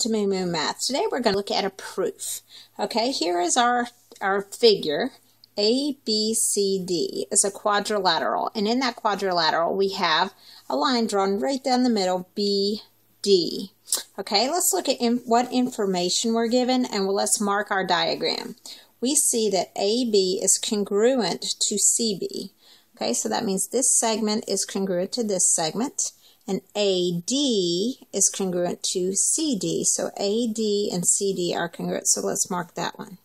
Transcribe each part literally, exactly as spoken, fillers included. To Moo Moo Math. Today we're going to look at a proof. Okay, here is our, our figure. A, B, C, D is a quadrilateral, and in that quadrilateral we have a line drawn right down the middle, B, D. Okay, let's look at in, what information we're given, and let's mark our diagram. We see that A B is congruent to C B. Okay, so that means this segment is congruent to this segment. And A D is congruent to C D, so A D and C D are congruent, so let's mark that one.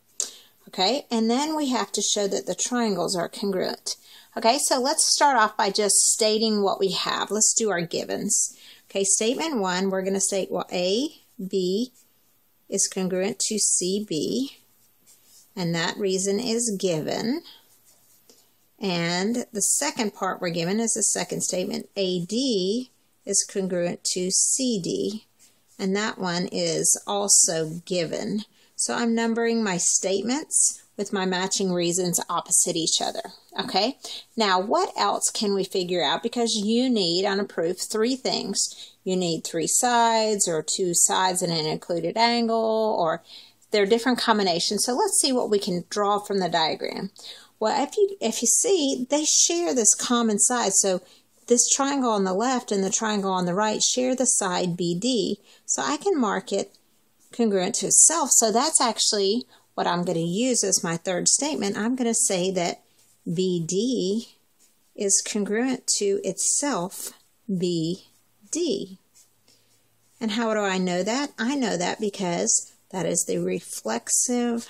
Okay, and then we have to show that the triangles are congruent. Okay, so let's start off by just stating what we have. Let's do our givens. Okay, statement one, we're going to state well, A B is congruent to C B, and that reason is given. And the second part we're given is the second statement, A D is congruent to C D, and that one is also given. So I'm numbering my statements with my matching reasons opposite each other. Okay, now what else can we figure out? Because you need on a proof three things. You need three sides, or two sides and an included angle, or they're different combinations. So let's see what we can draw from the diagram. Well, if you if you see, they share this common side. So this triangle on the left and the triangle on the right share the side B D, so I can mark it congruent to itself. So that's actually what I'm going to use as my third statement. I'm going to say that B D is congruent to itself, B D. And how do I know that? I know that because that is the reflexive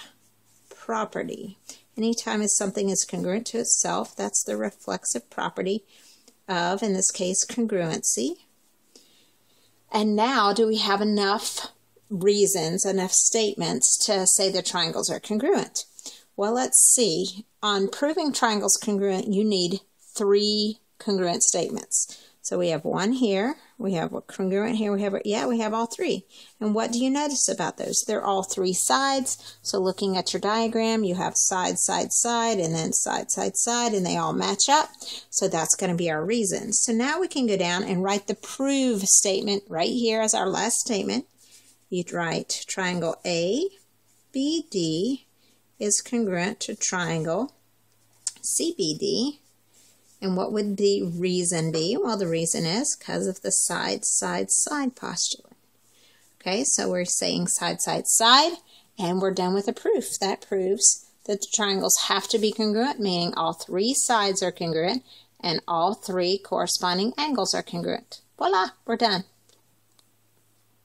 property. Anytime something is congruent to itself, that's the reflexive property of, in this case, congruency. And now, do we have enough reasons, enough statements to say the triangles are congruent? Well, let's see. On proving triangles congruent, you need three congruent statements. So we have one here, we have a congruent here, we have, yeah, we have all three. And what do you notice about those? They're all three sides. So looking at your diagram, you have side, side, side, and then side, side, side, and they all match up. So that's going to be our reason. So now we can go down and write the prove statement right here as our last statement. You'd write triangle A B D is congruent to triangle C B D. And what would the reason be? Well, the reason is because of the side, side, side postulate. Okay, so we're saying side, side, side, and we're done with a proof. That proves that the triangles have to be congruent, meaning all three sides are congruent, and all three corresponding angles are congruent. Voila, we're done.